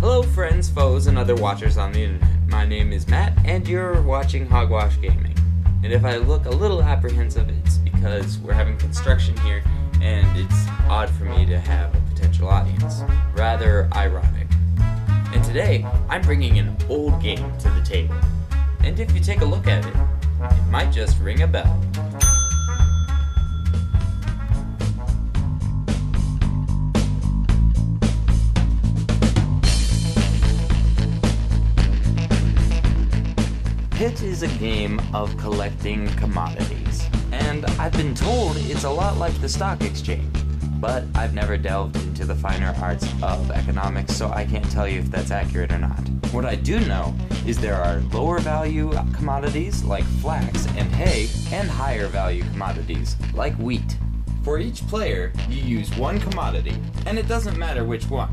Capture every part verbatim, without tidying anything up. Hello friends, foes, and other watchers on the internet. My name is Matt, and you're watching Hogwa five h Gaming. And if I look a little apprehensive, it's because we're having construction here, and it's odd for me to have a potential audience. Rather ironic. And today, I'm bringing an old game to the table. And if you take a look at it, it might just ring a bell. Pit is a game of collecting commodities, and I've been told it's a lot like the stock exchange, but I've never delved into the finer arts of economics, so I can't tell you if that's accurate or not. What I do know is there are lower value commodities like flax and hay, and higher value commodities like wheat. For each player, you use one commodity, and it doesn't matter which one.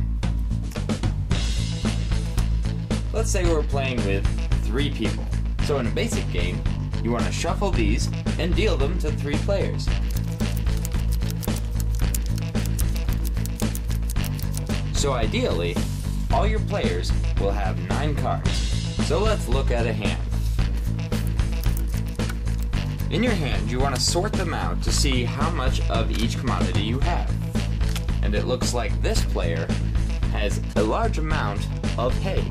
Let's say we're playing with three people. So in a basic game, you want to shuffle these and deal them to three players. So ideally, all your players will have nine cards. So let's look at a hand. In your hand, you want to sort them out to see how much of each commodity you have. And it looks like this player has a large amount of hay.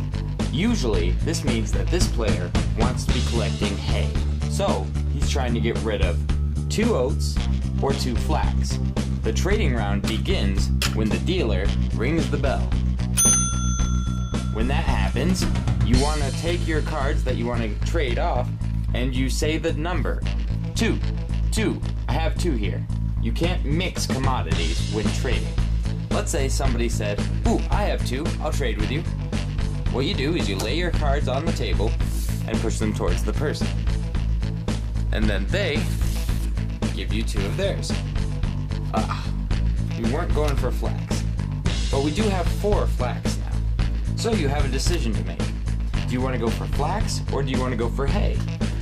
Usually, this means that this player wants to be collecting hay. So, he's trying to get rid of two oats or two flax. The trading round begins when the dealer rings the bell. When that happens, you want to take your cards that you want to trade off and you say the number. Two. Two. I have two here. You can't mix commodities when trading. Let's say somebody said, "Ooh, I have two. I'll trade with you." What you do is you lay your cards on the table and push them towards the person. And then they give you two of theirs. Ah, you weren't going for flax. But we do have four flax now. So you have a decision to make. Do you want to go for flax or do you want to go for hay?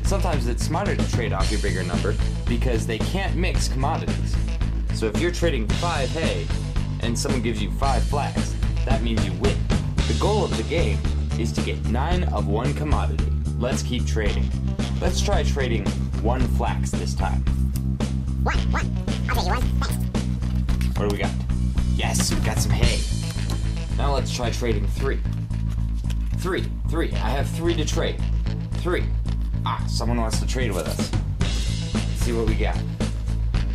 Sometimes it's smarter to trade off your bigger number because they can't mix commodities. So if you're trading five hay and someone gives you five flax, that means you win. The goal of the game is to get nine of one commodity. Let's keep trading. Let's try trading one flax this time. One, one. I'll give you one. Thanks. What do we got? Yes, we got some hay. Now let's try trading three. Three, three. I have three to trade. Three. Ah, someone wants to trade with us. Let's see what we got.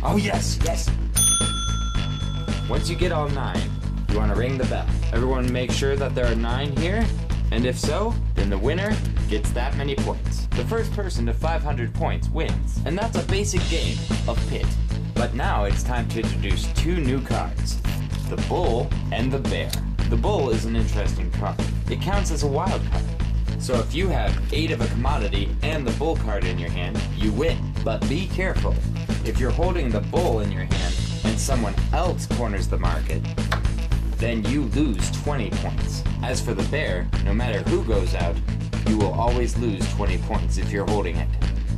Oh yes, yes. Once you get all nine, you want to ring the bell. Everyone make sure that there are nine here, and if so, then the winner gets that many points. The first person to five hundred points wins, and that's a basic game of Pit. But now it's time to introduce two new cards, the bull and the bear. The bull is an interesting card. It counts as a wild card. So if you have eight of a commodity and the bull card in your hand, you win. But be careful. If you're holding the bull in your hand and someone else corners the market, then you lose twenty points. As for the bear, no matter who goes out, you will always lose twenty points if you're holding it.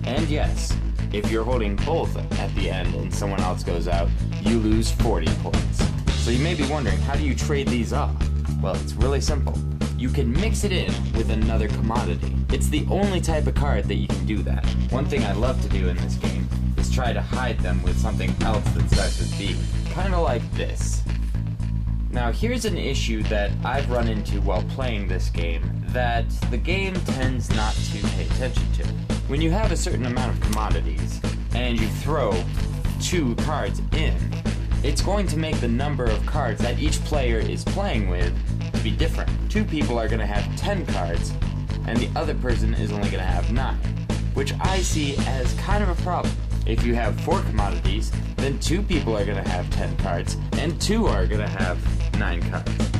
And yes, if you're holding both at the end and someone else goes out, you lose forty points. So you may be wondering, how do you trade these off? Well, it's really simple. You can mix it in with another commodity. It's the only type of card that you can do that. One thing I love to do in this game is try to hide them with something else that starts with B. Kinda like this. Now here's an issue that I've run into while playing this game that the game tends not to pay attention to. When you have a certain amount of commodities and you throw two cards in, it's going to make the number of cards that each player is playing with to be different. Two people are going to have ten cards and the other person is only going to have nine, which I see as kind of a problem. If you have four commodities, then two people are going to have ten cards, and two are going to have nine cards.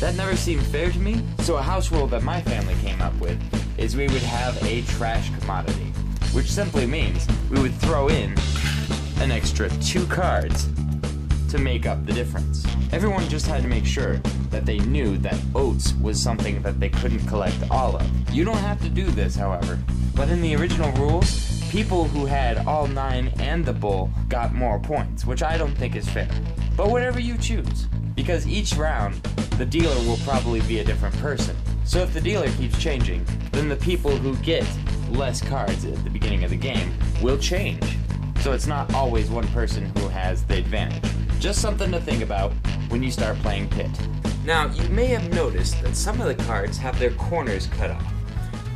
That never seemed fair to me, so a house rule that my family came up with is we would have a trash commodity, which simply means we would throw in an extra two cards to make up the difference. Everyone just had to make sure that they knew that oats was something that they couldn't collect all of. You don't have to do this, however, but in the original rules, people who had all nine and the bull got more points, which I don't think is fair. But whatever you choose, because each round the dealer will probably be a different person. So if the dealer keeps changing, then the people who get less cards at the beginning of the game will change. So it's not always one person who has the advantage. Just something to think about when you start playing Pit. Now, you may have noticed that some of the cards have their corners cut off.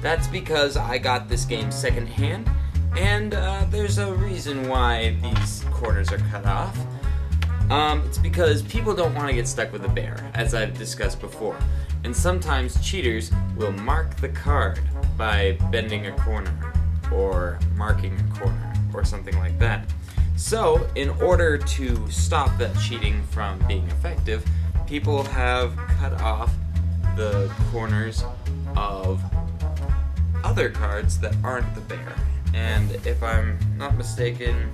That's because I got this game secondhand, and uh, there's a reason why these corners are cut off. Um, it's because people don't want to get stuck with a bear, as I've discussed before. And sometimes cheaters will mark the card by bending a corner, or marking a corner, or something like that. So, in order to stop that cheating from being effective, people have cut off the corners of other cards that aren't the bear. And if I'm not mistaken,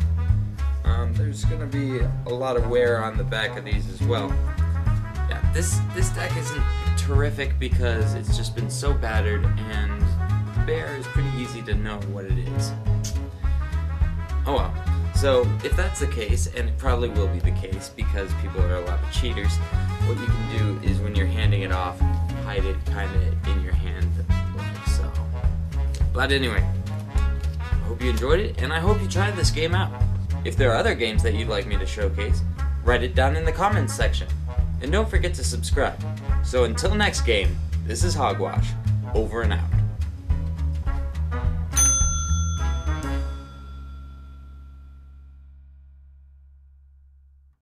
um, there's going to be a lot of wear on the back of these as well. Yeah, this, this deck isn't terrific because it's just been so battered, and the bear is pretty easy to know what it is. Oh well. So, if that's the case, and it probably will be the case because people are a lot of cheaters, what you can do is when you're handing it off, hide it kind of in your hand like so. But anyway, I hope you enjoyed it, and I hope you tried this game out. If there are other games that you'd like me to showcase, write it down in the comments section. And don't forget to subscribe. So until next game, this is Hogwash, over and out.